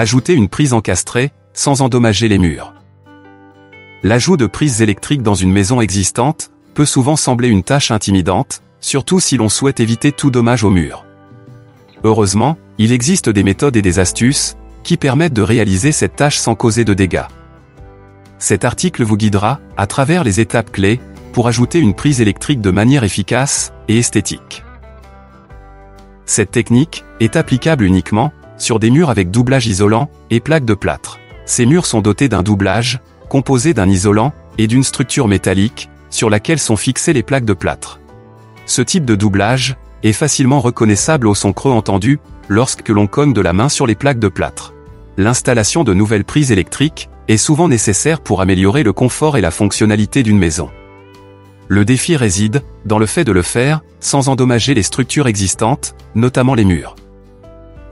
Ajoutez une prise encastrée, sans endommager les murs. L'ajout de prises électriques dans une maison existante peut souvent sembler une tâche intimidante, surtout si l'on souhaite éviter tout dommage au mur. Heureusement, il existe des méthodes et des astuces qui permettent de réaliser cette tâche sans causer de dégâts. Cet article vous guidera à travers les étapes clés pour ajouter une prise électrique de manière efficace et esthétique. Cette technique est applicable uniquement sur des murs avec doublage isolant et plaques de plâtre. Ces murs sont dotés d'un doublage, composé d'un isolant et d'une structure métallique sur laquelle sont fixées les plaques de plâtre. Ce type de doublage est facilement reconnaissable au son creux entendu lorsque l'on cogne de la main sur les plaques de plâtre. L'installation de nouvelles prises électriques est souvent nécessaire pour améliorer le confort et la fonctionnalité d'une maison. Le défi réside dans le fait de le faire sans endommager les structures existantes, notamment les murs.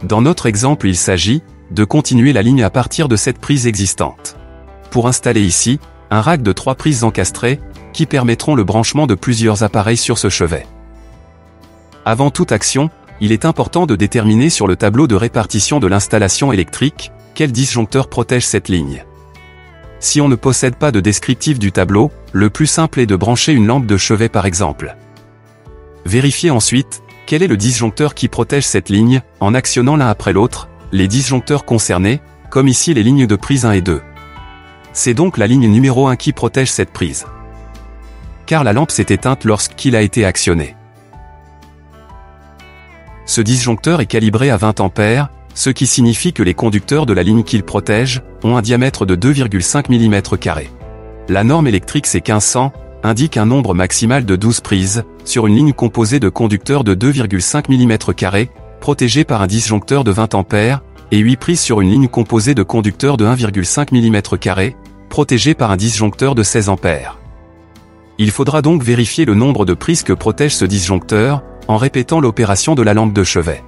Dans notre exemple, il s'agit de continuer la ligne à partir de cette prise existante. Pour installer ici un rack de 3 prises encastrées qui permettront le branchement de plusieurs appareils sur ce chevet. Avant toute action, il est important de déterminer sur le tableau de répartition de l'installation électrique quel disjoncteur protège cette ligne. Si on ne possède pas de descriptif du tableau, le plus simple est de brancher une lampe de chevet par exemple. Vérifiez ensuite quel est le disjoncteur qui protège cette ligne en actionnant l'un après l'autre les disjoncteurs concernés, comme ici les lignes de prise 1 et 2. C'est donc la ligne numéro 1 qui protège cette prise, car la lampe s'est éteinte lorsqu'il a été actionné. Ce disjoncteur est calibré à 20 ampères, ce qui signifie que les conducteurs de la ligne qu'il protège ont un diamètre de 2,5 mm². La norme électrique C1500 indique un nombre maximal de 12 prises sur une ligne composée de conducteurs de 2,5 mm² protégés par un disjoncteur de 20 ampères et 8 prises sur une ligne composée de conducteurs de 1,5 mm² protégés par un disjoncteur de 16 ampères. Il faudra donc vérifier le nombre de prises que protège ce disjoncteur en répétant l'opération de la lampe de chevet.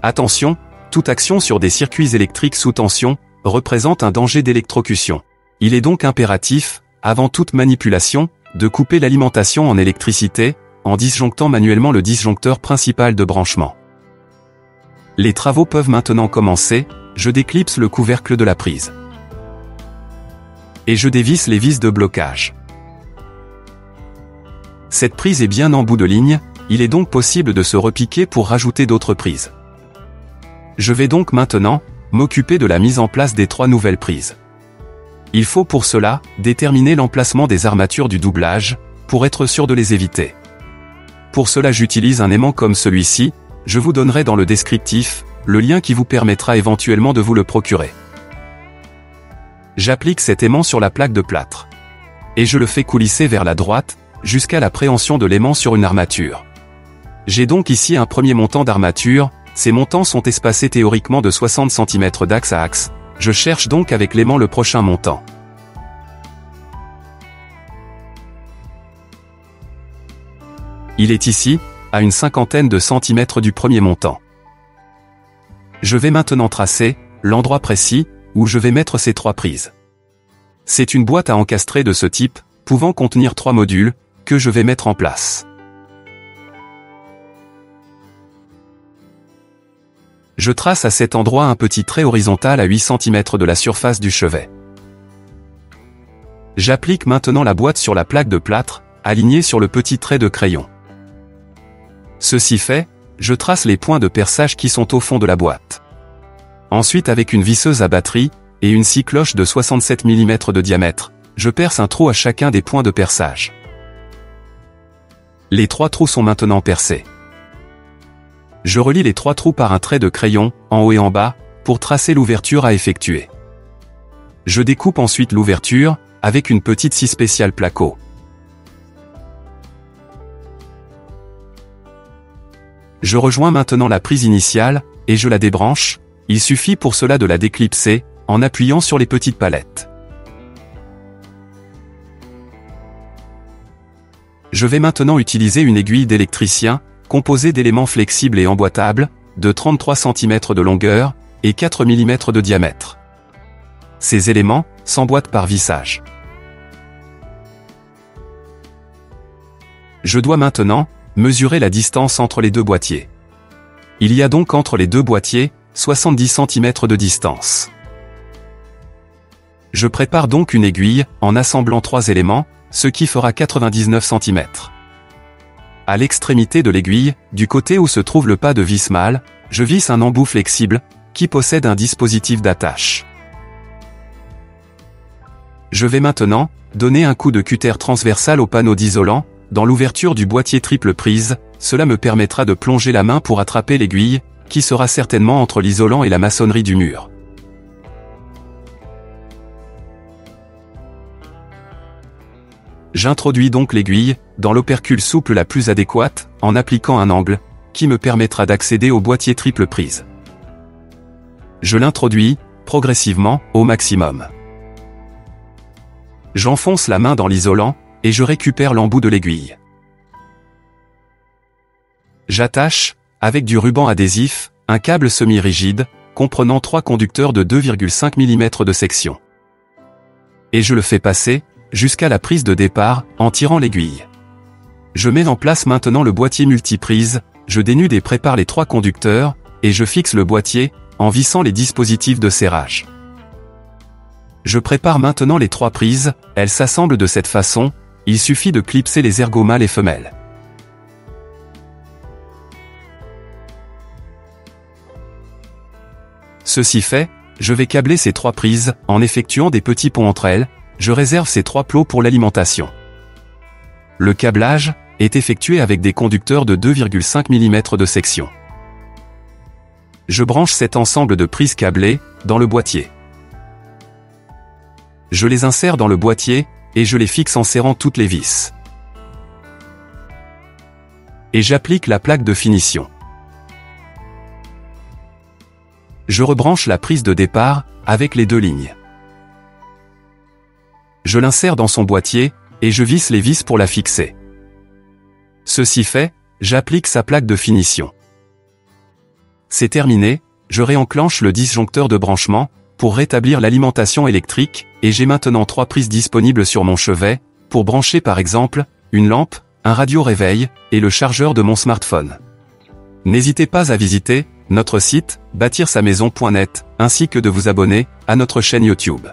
Attention, toute action sur des circuits électriques sous tension représente un danger d'électrocution. Il est donc impératif, avant toute manipulation, de couper l'alimentation en électricité en disjonctant manuellement le disjoncteur principal de branchement. Les travaux peuvent maintenant commencer. Je déclipse le couvercle de la prise. Et je dévisse les vis de blocage. Cette prise est bien en bout de ligne, il est donc possible de se repiquer pour rajouter d'autres prises. Je vais donc maintenant m'occuper de la mise en place des 3 nouvelles prises. Il faut pour cela déterminer l'emplacement des armatures du doublage, pour être sûr de les éviter. Pour cela j'utilise un aimant comme celui-ci, je vous donnerai dans le descriptif le lien qui vous permettra éventuellement de vous le procurer. J'applique cet aimant sur la plaque de plâtre. Et je le fais coulisser vers la droite, jusqu'à la préhension de l'aimant sur une armature. J'ai donc ici un premier montant d'armature, ces montants sont espacés théoriquement de 60 cm d'axe à axe, je cherche donc avec l'aimant le prochain montant. Il est ici, à une cinquantaine de centimètres du premier montant. Je vais maintenant tracer l'endroit précis où je vais mettre ces 3 prises. C'est une boîte à encastrer de ce type, pouvant contenir 3 modules, que je vais mettre en place. Je trace à cet endroit un petit trait horizontal à 8 cm de la surface du chevet. J'applique maintenant la boîte sur la plaque de plâtre, alignée sur le petit trait de crayon. Ceci fait, je trace les points de perçage qui sont au fond de la boîte. Ensuite, avec une visseuse à batterie et une scie cloche de 67 mm de diamètre, je perce un trou à chacun des points de perçage. Les 3 trous sont maintenant percés. Je relie les 3 trous par un trait de crayon, en haut et en bas, pour tracer l'ouverture à effectuer. Je découpe ensuite l'ouverture avec une petite scie spéciale Placo. Je rejoins maintenant la prise initiale et je la débranche. Il suffit pour cela de la déclipser, en appuyant sur les petites palettes. Je vais maintenant utiliser une aiguille d'électricien, composée d'éléments flexibles et emboîtables, de 33 cm de longueur et 4 mm de diamètre. Ces éléments s'emboîtent par vissage. Je dois maintenant mesurer la distance entre les 2 boîtiers. Il y a donc entre les 2 boîtiers 70 cm de distance. Je prépare donc une aiguille, en assemblant 3 éléments, ce qui fera 99 cm. À l'extrémité de l'aiguille, du côté où se trouve le pas de vis mâle, je visse un embout flexible, qui possède un dispositif d'attache. Je vais maintenant donner un coup de cutter transversal au panneau d'isolant, dans l'ouverture du boîtier triple prise, cela me permettra de plonger la main pour attraper l'aiguille, qui sera certainement entre l'isolant et la maçonnerie du mur. J'introduis donc l'aiguille, dans l'opercule souple la plus adéquate, en appliquant un angle, qui me permettra d'accéder au boîtier triple prise. Je l'introduis, progressivement, au maximum. J'enfonce la main dans l'isolant, et je récupère l'embout de l'aiguille. J'attache, avec du ruban adhésif, un câble semi-rigide, comprenant 3 conducteurs de 2,5 mm de section. Et je le fais passer, jusqu'à la prise de départ, en tirant l'aiguille. Je mets en place maintenant le boîtier multiprise, je dénude et prépare les 3 conducteurs, et je fixe le boîtier, en vissant les dispositifs de serrage. Je prépare maintenant les 3 prises, elles s'assemblent de cette façon, il suffit de clipser les ergots mâles et femelles. Ceci fait, je vais câbler ces 3 prises, en effectuant des petits ponts entre elles, je réserve ces 3 plots pour l'alimentation. Le câblage est effectué avec des conducteurs de 2,5 mm de section. Je branche cet ensemble de prises câblées, dans le boîtier. Je les insère dans le boîtier, et je les fixe en serrant toutes les vis. Et j'applique la plaque de finition. Je rebranche la prise de départ, avec les 2 lignes. Je l'insère dans son boîtier, et je visse les vis pour la fixer. Ceci fait, j'applique sa plaque de finition. C'est terminé, je réenclenche le disjoncteur de branchement, pour rétablir l'alimentation électrique, et j'ai maintenant 3 prises disponibles sur mon chevet, pour brancher par exemple, une lampe, un radio-réveil, et le chargeur de mon smartphone. N'hésitez pas à visiter notre site, BatirSaMaison.net, ainsi que de vous abonner à notre chaîne YouTube.